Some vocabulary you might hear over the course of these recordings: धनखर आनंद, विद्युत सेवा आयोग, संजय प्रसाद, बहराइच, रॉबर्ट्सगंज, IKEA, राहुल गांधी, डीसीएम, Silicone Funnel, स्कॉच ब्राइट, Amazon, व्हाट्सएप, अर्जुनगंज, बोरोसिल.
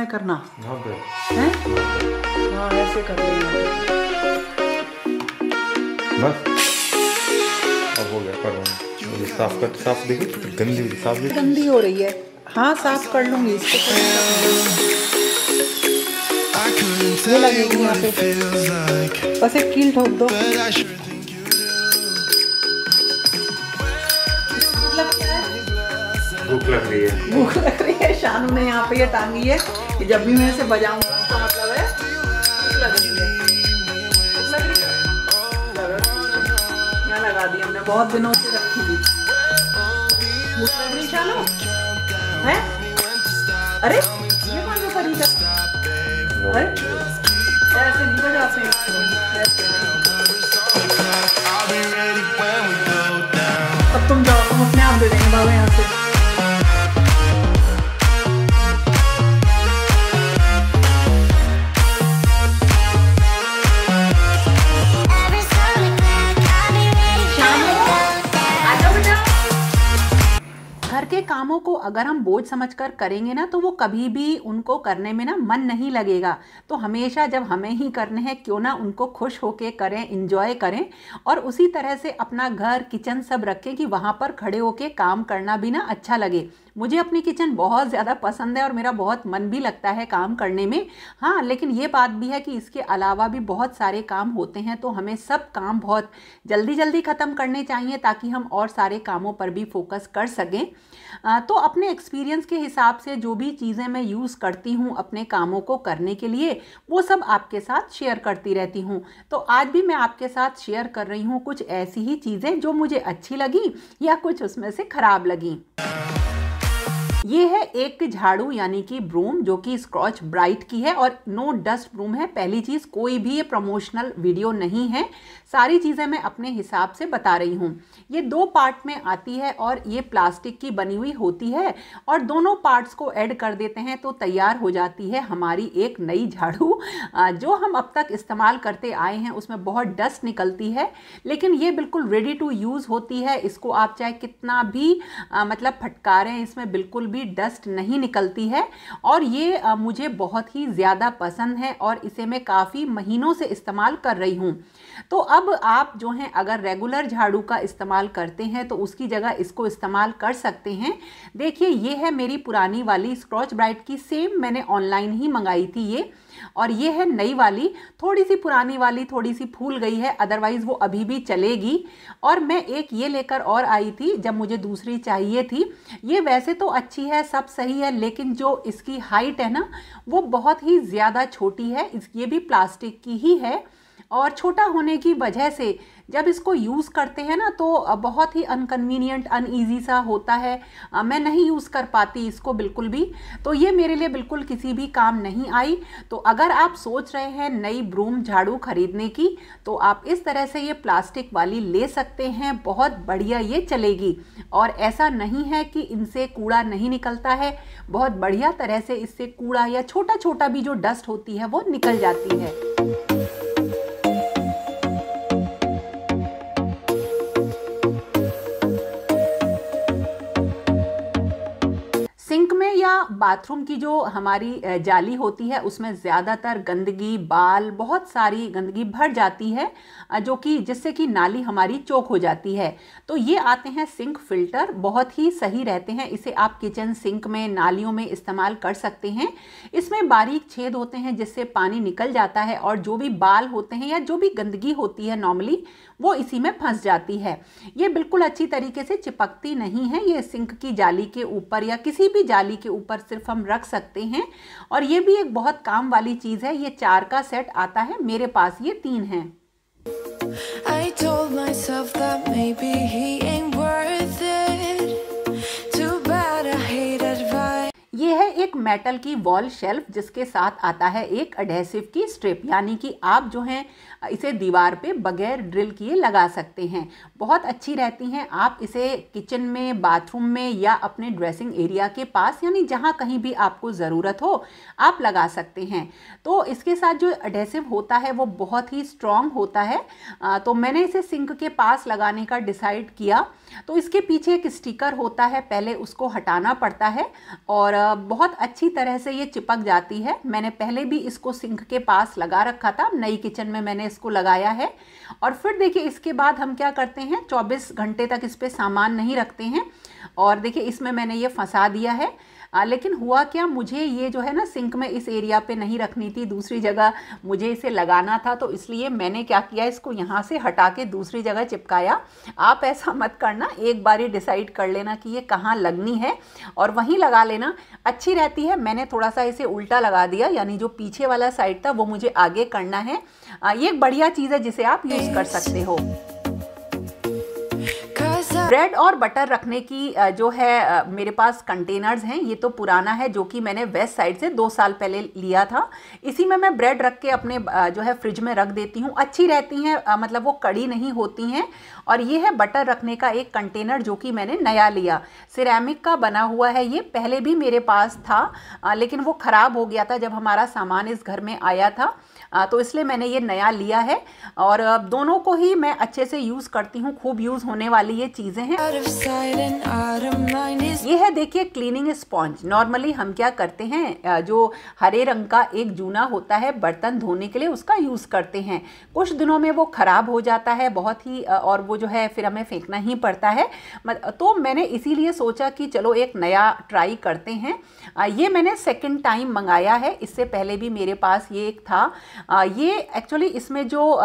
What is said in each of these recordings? है करना हैं? हाँ ऐसे कर बस साफ देखो गंदी हो रही है। हाँ साफ कर लूंगी इसको। ये लगेगी यहाँ पे बस एक कील ठोक दो। भूख लग रही है, भूख लग रही है। शाम ने यहाँ पे ये टांगी है कि जब भी मैं इसे बजाऊंगा तो मतलब है यहाँ लगा दी हमने, बहुत दिनों से रखी थी। भूख लग रही शानू है। अरे ये कौन सा तरीका? अरे ऐसे नहीं बजाते हैं। अब तुम जाओ, हम अपने आप दे देंगे बाबा यहाँ से। कामों को अगर हम बोझ समझकर करेंगे ना तो वो कभी भी उनको करने में ना मन नहीं लगेगा। तो हमेशा जब हमें ही करने हैं क्यों ना उनको खुश होके करें, इंजॉय करें। और उसी तरह से अपना घर किचन सब रखें कि वहाँ पर खड़े होके काम करना भी ना अच्छा लगे। मुझे अपनी किचन बहुत ज़्यादा पसंद है और मेरा बहुत मन भी लगता है काम करने में। हाँ लेकिन ये बात भी है कि इसके अलावा भी बहुत सारे काम होते हैं तो हमें सब काम बहुत जल्दी जल्दी ख़त्म करने चाहिए ताकि हम और सारे कामों पर भी फोकस कर सकें। तो अपने एक्सपीरियंस के हिसाब से जो भी चीज़ें मैं यूज़ करती हूँ अपने कामों को करने के लिए वो सब आपके साथ शेयर करती रहती हूँ। तो आज भी मैं आपके साथ शेयर कर रही हूँ कुछ ऐसी ही चीज़ें जो मुझे अच्छी लगी या कुछ उसमें से ख़राब लगी। ये है एक झाड़ू यानी कि ब्रूम जो कि स्कॉच ब्राइट की है और नो डस्ट ब्रूम है। पहली चीज़ कोई भी ये प्रमोशनल वीडियो नहीं है, सारी चीज़ें मैं अपने हिसाब से बता रही हूँ। ये दो पार्ट में आती है और ये प्लास्टिक की बनी हुई होती है और दोनों पार्ट्स को ऐड कर देते हैं तो तैयार हो जाती है हमारी एक नई झाड़ू। जो हम अब तक इस्तेमाल करते आए हैं उसमें बहुत डस्ट निकलती है लेकिन ये बिल्कुल रेडी टू यूज़ होती है। इसको आप चाहे कितना भी मतलब फटकारें इसमें बिल्कुल भी डस्ट नहीं निकलती है और ये मुझे बहुत ही ज़्यादा पसंद है और इसे मैं काफ़ी महीनों से इस्तेमाल कर रही हूँ। तो अब आप जो हैं अगर रेगुलर झाड़ू का इस्तेमाल करते हैं तो उसकी जगह इसको इस्तेमाल कर सकते हैं। देखिए ये है मेरी पुरानी वाली स्क्रॉच ब्राइट की, सेम मैंने ऑनलाइन ही मंगाई थी ये। और ये है नई वाली, थोड़ी सी पुरानी वाली थोड़ी सी फूल गई है अदरवाइज़ वो अभी भी चलेगी। और मैं एक ये लेकर और आई थी जब मुझे दूसरी चाहिए थी। ये वैसे तो अच्छी है, सब सही है लेकिन जो इसकी हाइट है ना वो बहुत ही ज़्यादा छोटी है। ये भी प्लास्टिक की ही है और छोटा होने की वजह से जब इसको यूज़ करते हैं ना तो बहुत ही अनकन्वीनियंट अनईजी सा होता है। मैं नहीं यूज़ कर पाती इसको बिल्कुल भी, तो ये मेरे लिए बिल्कुल किसी भी काम नहीं आई। तो अगर आप सोच रहे हैं नई ब्रूम झाड़ू खरीदने की तो आप इस तरह से ये प्लास्टिक वाली ले सकते हैं, बहुत बढ़िया ये चलेगी। और ऐसा नहीं है कि इनसे कूड़ा नहीं निकलता है, बहुत बढ़िया तरह से इससे कूड़ा या छोटा छोटा भी जो डस्ट होती है वो निकल जाती है। सिंक में या बाथरूम की जो हमारी जाली होती है उसमें ज़्यादातर गंदगी, बाल, बहुत सारी गंदगी भर जाती है जो कि जिससे कि नाली हमारी चौक हो जाती है। तो ये आते हैं सिंक फिल्टर, बहुत ही सही रहते हैं। इसे आप किचन सिंक में, नालियों में इस्तेमाल कर सकते हैं। इसमें बारीक छेद होते हैं जिससे पानी निकल जाता है और जो भी बाल होते हैं या जो भी गंदगी होती है नॉर्मली वो इसी में फंस जाती है। ये बिल्कुल अच्छी तरीके से चिपकती नहीं है। ये सिंक की जाली के ऊपर या किसी भी जाली के ऊपर सिर्फ हम रख सकते हैं। और ये भी एक बहुत काम वाली चीज़ है। ये 4 का सेट आता है, मेरे पास ये 3 हैं। I told myself that maybe he ain't worth it. Too bad I hate advice. ये है एक मेटल की वॉल शेल्फ जिसके साथ आता है एक एडहेसिव की स्ट्रिप यानी कि आप जो हैं इसे दीवार पे बगैर ड्रिल किए लगा सकते हैं, बहुत अच्छी रहती हैं। आप इसे किचन में, बाथरूम में या अपने ड्रेसिंग एरिया के पास यानी जहाँ कहीं भी आपको ज़रूरत हो आप लगा सकते हैं। तो इसके साथ जो एडहेसिव होता है वो बहुत ही स्ट्रॉन्ग होता है। तो मैंने इसे सिंक के पास लगाने का डिसाइड किया। तो इसके पीछे एक स्टिकर होता है, पहले उसको हटाना पड़ता है और बहुत बहुत अच्छी तरह से ये चिपक जाती है। मैंने पहले भी इसको सिंक के पास लगा रखा था, नई किचन में मैंने इसको लगाया है। और फिर देखिए इसके बाद हम क्या करते हैं, 24 घंटे तक इस पर सामान नहीं रखते हैं। और देखिए इसमें मैंने ये फंसा दिया है, लेकिन हुआ क्या, मुझे ये जो है ना सिंक में इस एरिया पे नहीं रखनी थी, दूसरी जगह मुझे इसे लगाना था, तो इसलिए मैंने क्या किया, इसको यहाँ से हटा के दूसरी जगह चिपकाया। आप ऐसा मत करना, एक बार ही डिसाइड कर लेना कि ये कहाँ लगनी है और वहीं लगा लेना, अच्छी रहती है। मैंने थोड़ा सा इसे उल्टा लगा दिया, यानी जो पीछे वाला साइड था वो मुझे आगे करना है। ये एक बढ़िया चीज़ है जिसे आप यूज़ कर सकते हो। ब्रेड और बटर रखने की जो है मेरे पास कंटेनर्स हैं, ये तो पुराना है जो कि मैंने वेस्ट साइड से 2 साल पहले लिया था। इसी में मैं ब्रेड रख के अपने जो है फ्रिज में रख देती हूँ, अच्छी रहती हैं, मतलब वो कड़ी नहीं होती हैं। और ये है बटर रखने का एक कंटेनर जो कि मैंने नया लिया, सिरेमिक का बना हुआ है। ये पहले भी मेरे पास था लेकिन वो ख़राब हो गया था जब हमारा सामान इस घर में आया था, तो इसलिए मैंने ये नया लिया है। और दोनों को ही मैं अच्छे से यूज़ करती हूँ, खूब यूज़ होने वाली ये चीज़ें हैं। ये है देखिए क्लीनिंग स्पॉन्ज। नॉर्मली हम क्या करते हैं, जो हरे रंग का एक जूना होता है बर्तन धोने के लिए, उसका यूज़ करते हैं। कुछ दिनों में वो ख़राब हो जाता है बहुत ही, और वो जो है फिर हमें फेंकना ही पड़ता है। तो मैंने इसीलिए सोचा कि चलो एक नया ट्राई करते हैं। ये मैंने सेकेंड टाइम मंगाया है, इससे पहले भी मेरे पास ये एक था। ये एक्चुअली इसमें जो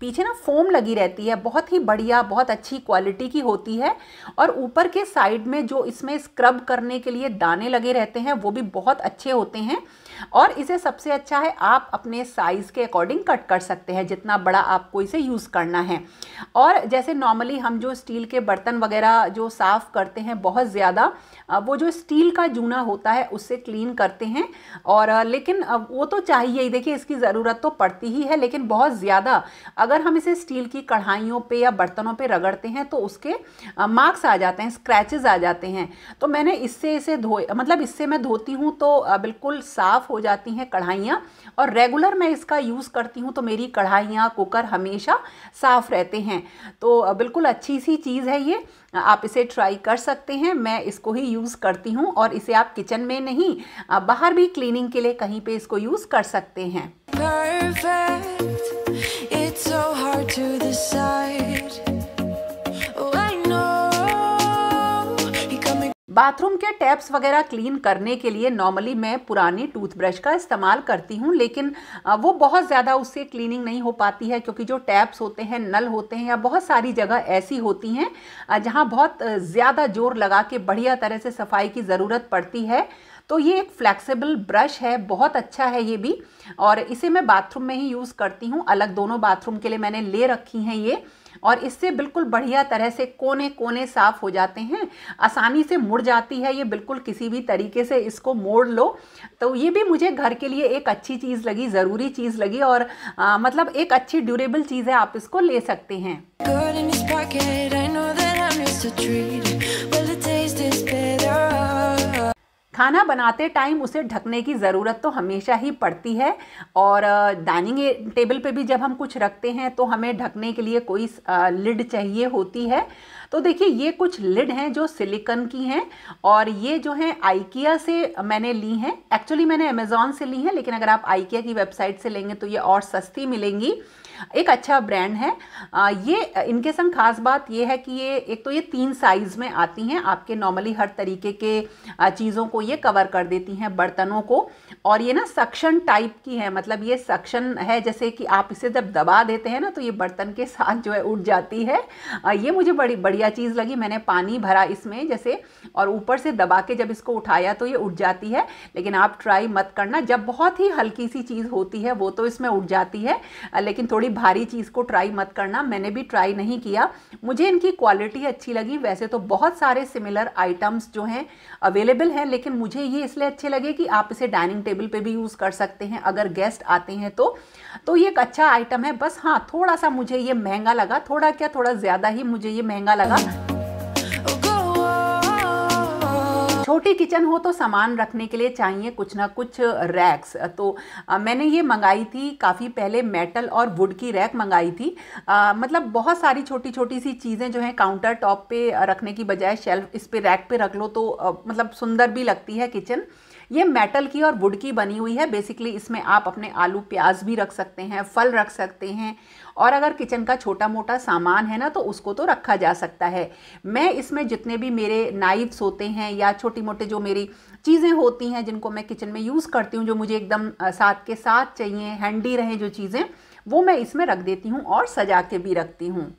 पीछे ना फोम लगी रहती है, बहुत ही बढ़िया, बहुत अच्छी क्वालिटी की होती है। और ऊपर के साइड में जो इसमें स्क्रब करने के लिए दाने लगे रहते हैं वो भी बहुत अच्छे होते हैं। और इसे सबसे अच्छा है आप अपने साइज़ के अकॉर्डिंग कट कर सकते हैं, जितना बड़ा आपको इसे यूज़ करना है। और जैसे नॉर्मली हम जो स्टील के बर्तन वगैरह जो साफ़ करते हैं बहुत ज़्यादा, वो जो स्टील का जूना होता है उससे क्लीन करते हैं। और लेकिन वो तो चाहिए ही, देखिए इसकी ज़रूरत तो पड़ती ही है, लेकिन बहुत ज़्यादा अगर हम इसे स्टील की कढ़ाइयों पे या बर्तनों पे रगड़ते हैं तो उसके मार्क्स आ जाते हैं, स्क्रैचेस आ जाते हैं। तो मैंने इससे मैं धोती हूँ तो बिल्कुल साफ़ हो जाती हैं कढ़ाइयाँ। और रेगुलर मैं इसका यूज़ करती हूँ तो मेरी कढ़ाइयाँ, कुकर हमेशा साफ़ रहते हैं। तो बिल्कुल अच्छी सी चीज़ है ये, आप इसे ट्राई कर सकते हैं। मैं इसको ही यूज़ करती हूँ और इसे आप किचन में नहीं, बाहर भी क्लीनिंग के लिए कहीं पे इसको यूज़ कर सकते हैं। बाथरूम के टैप्स वगैरह क्लीन करने के लिए नॉर्मली मैं पुरानी टूथब्रश का इस्तेमाल करती हूँ, लेकिन वो बहुत ज़्यादा उससे क्लीनिंग नहीं हो पाती है, क्योंकि जो टैप्स होते हैं, नल होते हैं, या बहुत सारी जगह ऐसी होती हैं जहाँ बहुत ज़्यादा जोर लगा के बढ़िया तरह से सफाई की ज़रूरत पड़ती है। तो ये एक फ्लैक्सिबल ब्रश है, बहुत अच्छा है ये भी, और इसे मैं बाथरूम में ही यूज़ करती हूँ। अलग दोनों बाथरूम के लिए मैंने ले रखी हैं ये, और इससे बिल्कुल बढ़िया तरह से कोने कोने साफ़ हो जाते हैं, आसानी से मुड़ जाती है ये, बिल्कुल किसी भी तरीके से इसको मोड़ लो। तो ये भी मुझे घर के लिए एक अच्छी चीज़ लगी, ज़रूरी चीज़ लगी, और मतलब एक अच्छी ड्यूरेबल चीज़ है, आप इसको ले सकते हैं। खाना बनाते टाइम उसे ढकने की ज़रूरत तो हमेशा ही पड़ती है, और डाइनिंग टेबल पे भी जब हम कुछ रखते हैं तो हमें ढकने के लिए कोई लिड चाहिए होती है। तो देखिए ये कुछ लिड हैं जो सिलिकन की हैं, और ये जो हैं IKEA से मैंने ली हैं। एक्चुअली मैंने अमेज़ॉन से ली हैं, लेकिन अगर आप IKEA की वेबसाइट से लेंगे तो ये और सस्ती मिलेंगी। एक अच्छा ब्रांड है ये। इनके संग खास बात ये है कि ये एक तो ये 3 साइज़ में आती हैं, आपके नॉर्मली हर तरीके के चीज़ों को ये कवर कर देती हैं, बर्तनों को। और ये ना सक्शन टाइप की है, मतलब ये सक्शन है, जैसे कि आप इसे जब दबा देते हैं ना तो ये बर्तन के साथ जो है उठ जाती है। ये मुझे बड़ी बढ़िया चीज़ लगी। मैंने पानी भरा इसमें जैसे, और ऊपर से दबा के जब इसको उठाया तो ये उठ जाती है, लेकिन आप ट्राई मत करना, जब बहुत ही हल्की सी चीज़ होती है वो तो इसमें उठ जाती है, लेकिन थोड़ी भारी चीज़ को ट्राई मत करना। मैंने भी ट्राई नहीं किया, मुझे इनकी क्वालिटी अच्छी लगी। वैसे तो बहुत सारे सिमिलर आइटम्स जो हैं अवेलेबल हैं, लेकिन मुझे ये इसलिए अच्छे लगे कि आप इसे डाइनिंग टेबल पे भी यूज़ कर सकते हैं अगर गेस्ट आते हैं तो ये एक अच्छा आइटम है। बस हाँ, थोड़ा सा मुझे ये महंगा लगा, थोड़ा क्या थोड़ा ज़्यादा ही मुझे ये महंगा लगा। छोटी किचन हो तो सामान रखने के लिए चाहिए कुछ ना कुछ रैक्स। तो मैंने ये मंगाई थी काफ़ी पहले, मेटल और वुड की रैक मंगाई थी। मतलब बहुत सारी छोटी छोटी सी चीज़ें जो हैं काउंटर टॉप पे रखने की बजाय शेल्फ, इस पे रैक पे रख लो तो मतलब सुंदर भी लगती है किचन। ये मेटल की और वुड की बनी हुई है। बेसिकली इसमें आप अपने आलू प्याज भी रख सकते हैं, फल रख सकते हैं, और अगर किचन का छोटा मोटा सामान है ना तो उसको तो रखा जा सकता है। मैं इसमें जितने भी मेरे नाइफ्स होते हैं या छोटी मोटी जो मेरी चीज़ें होती हैं जिनको मैं किचन में यूज़ करती हूँ, जो मुझे एकदम साथ के साथ चाहिए, हैंडी रहें जो चीज़ें, वो मैं इसमें रख देती हूँ और सजा के भी रखती हूँ।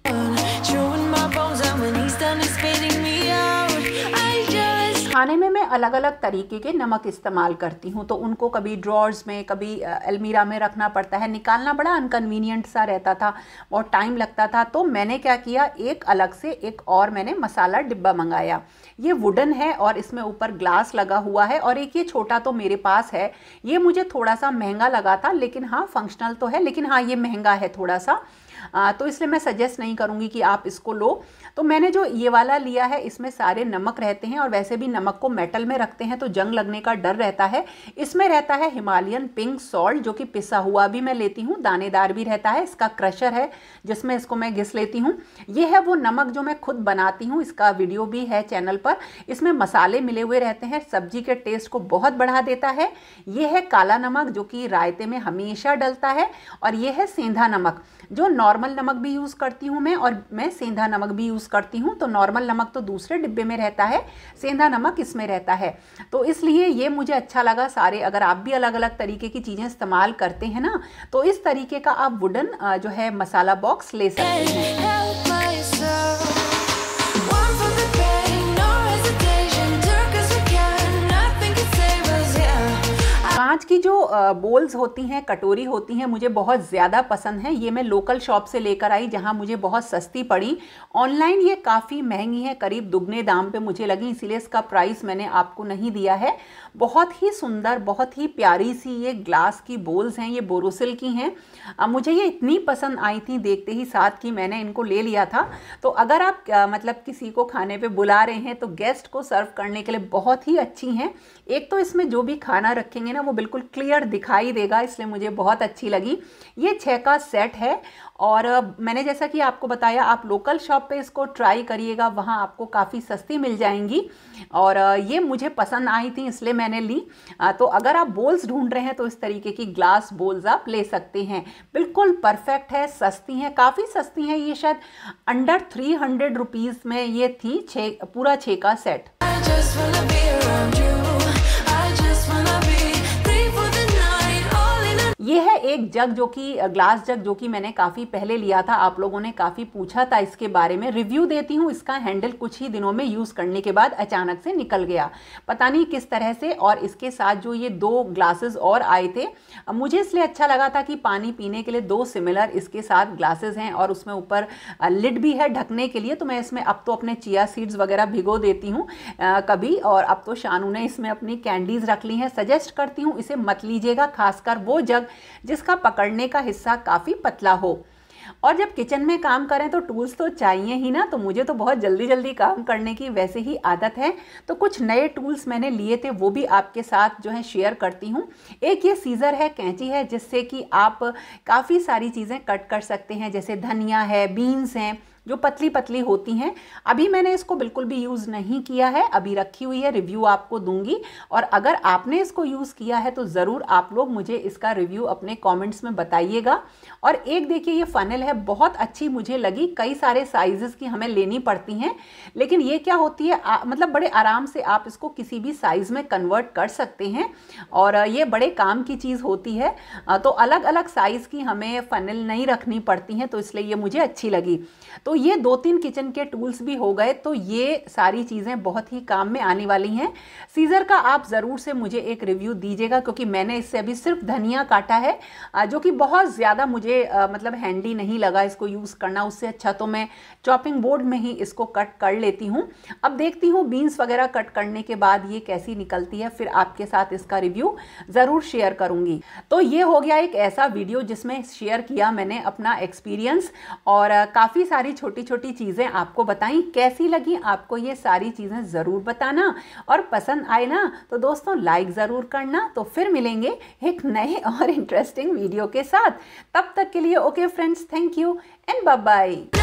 खाने में मैं अलग अलग तरीके के नमक इस्तेमाल करती हूँ, तो उनको कभी ड्रॉर्स में, कभी अलमीरा में रखना पड़ता है, निकालना बड़ा अनकन्वीनियंट सा रहता था, बहुत टाइम लगता था। तो मैंने क्या किया, एक अलग से एक और मैंने मसाला डिब्बा मंगाया। ये वुडन है और इसमें ऊपर ग्लास लगा हुआ है, और एक ये छोटा तो मेरे पास है। ये मुझे थोड़ा सा महंगा लगा था, लेकिन हाँ फंक्शनल तो है, लेकिन हाँ ये महंगा है थोड़ा सा, तो इसलिए मैं सजेस्ट नहीं करूँगी कि आप इसको लो। तो मैंने जो ये वाला लिया है इसमें सारे नमक रहते हैं, और वैसे भी नमक को मेटल में रखते हैं तो जंग लगने का डर रहता है। इसमें रहता है हिमालयन पिंक सॉल्ट, जो कि पिसा हुआ भी मैं लेती हूँ, दानेदार भी रहता है। इसका क्रशर है जिसमें इसको मैं घिस लेती हूँ। ये है वो नमक जो मैं खुद बनाती हूँ, इसका वीडियो भी है चैनल पर। इसमें मसाले मिले हुए रहते हैं, सब्जी के टेस्ट को बहुत बढ़ा देता है। ये है काला नमक जो कि रायते में हमेशा डलता है, और ये है सेंधा नमक, जो नॉर्मल नमक भी यूज़ करती हूँ मैं, और मैं सेंधा नमक भी यूज़ करती हूँ। तो नॉर्मल नमक तो दूसरे डिब्बे में रहता है, सेंधा नमक इसमें रहता है, तो इसलिए ये मुझे अच्छा लगा। सारे अगर आप भी अलग अलग तरीके की चीज़ें इस्तेमाल करते हैं ना, तो इस तरीके का आप वुडन जो है मसाला बॉक्स ले सकते हैं। कांच की जो बोल्स होती हैं, कटोरी होती हैं, मुझे बहुत ज़्यादा पसंद है। ये मैं लोकल शॉप से लेकर आई जहाँ मुझे बहुत सस्ती पड़ी। ऑनलाइन ये काफ़ी महंगी है, करीब दुगने दाम पे मुझे लगी, इसीलिए इसका प्राइस मैंने आपको नहीं दिया है। बहुत ही सुंदर, बहुत ही प्यारी सी ये ग्लास की बोल्स हैं, ये बोरोसिल की हैं। मुझे ये इतनी पसंद आई थी देखते ही साथ कि मैंने इनको ले लिया था। तो अगर आप मतलब किसी को खाने पर बुला रहे हैं तो गेस्ट को सर्व करने के लिए बहुत ही अच्छी हैं। एक तो इसमें जो भी खाना रखेंगे ना वो बिल्कुल क्लियर दिखाई देगा, इसलिए मुझे बहुत अच्छी लगी। ये 6 का सेट है, और मैंने जैसा कि आपको बताया आप लोकल शॉप पे इसको ट्राई करिएगा, वहाँ आपको काफ़ी सस्ती मिल जाएंगी, और ये मुझे पसंद आई थी इसलिए मैंने ली। तो अगर आप बोल्स ढूंढ रहे हैं तो इस तरीके की ग्लास बोल्स आप ले सकते हैं, बिल्कुल परफेक्ट है, सस्ती हैं, काफ़ी सस्ती हैं। ये शायद अंडर 300 रुपीज़ में ये थी पूरा 6 का सेट। ये है एक जग जो कि ग्लास जग, जो कि मैंने काफ़ी पहले लिया था, आप लोगों ने काफ़ी पूछा था इसके बारे में। रिव्यू देती हूँ, इसका हैंडल कुछ ही दिनों में यूज़ करने के बाद अचानक से निकल गया, पता नहीं किस तरह से। और इसके साथ जो ये 2 ग्लासेस और आए थे, मुझे इसलिए अच्छा लगा था कि पानी पीने के लिए 2 सिमिलर इसके साथ ग्लासेस हैं, और उसमें ऊपर लिड भी है ढकने के लिए। तो मैं इसमें अब तो अपने चिया सीड्स वगैरह भिगो देती हूँ कभी, और अब तो शानू ने इसमें अपनी कैंडीज़ रख ली हैं। सजेस्ट करती हूँ इसे मत लीजिएगा, खासकर वो जग जिसका पकड़ने का हिस्सा काफ़ी पतला हो। और जब किचन में काम करें तो टूल्स तो चाहिए ही ना, तो मुझे तो बहुत जल्दी जल्दी काम करने की वैसे ही आदत है। तो कुछ नए टूल्स मैंने लिए थे, वो भी आपके साथ जो है शेयर करती हूँ। एक ये सीज़र है, कैंची है, जिससे कि आप काफ़ी सारी चीज़ें कट कर सकते हैं, जैसे धनिया है, बीन्स हैं जो पतली पतली होती हैं। अभी मैंने इसको बिल्कुल भी यूज़ नहीं किया है, अभी रखी हुई है, रिव्यू आपको दूंगी। और अगर आपने इसको यूज़ किया है तो ज़रूर आप लोग मुझे इसका रिव्यू अपने कमेंट्स में बताइएगा। और एक देखिए ये फनल है, बहुत अच्छी मुझे लगी, कई सारे साइज़ की हमें लेनी पड़ती हैं, लेकिन ये क्या होती है मतलब बड़े आराम से आप इसको किसी भी साइज़ में कन्वर्ट कर सकते हैं, और ये बड़े काम की चीज़ होती है। तो अलग अलग साइज़ की हमें फनल नहीं रखनी पड़ती हैं, तो इसलिए ये मुझे अच्छी लगी। तो ये 2-3 किचन के टूल्स भी हो गए, तो ये सारी चीज़ें बहुत ही काम में आने वाली हैं। सीज़र का आप ज़रूर से मुझे एक रिव्यू दीजिएगा, क्योंकि मैंने इससे अभी सिर्फ धनिया काटा है, जो कि बहुत ज़्यादा मुझे मतलब हैंडी नहीं लगा इसको यूज़ करना। उससे अच्छा तो मैं चॉपिंग बोर्ड में ही इसको कट कर लेती हूँ। अब देखती हूँ बीन्स वगैरह कट करने के बाद ये कैसी निकलती है, फिर आपके साथ इसका रिव्यू ज़रूर शेयर करूँगी। तो ये हो गया एक ऐसा वीडियो जिसमें शेयर किया मैंने अपना एक्सपीरियंस, और काफ़ी सारी छोटी छोटी चीज़ें आपको बताई। कैसी लगी आपको ये सारी चीज़ें ज़रूर बताना, और पसंद आए ना तो दोस्तों लाइक ज़रूर करना। तो फिर मिलेंगे एक नए और इंटरेस्टिंग वीडियो के साथ, तब तक के लिए okay friends, thank you and bye bye.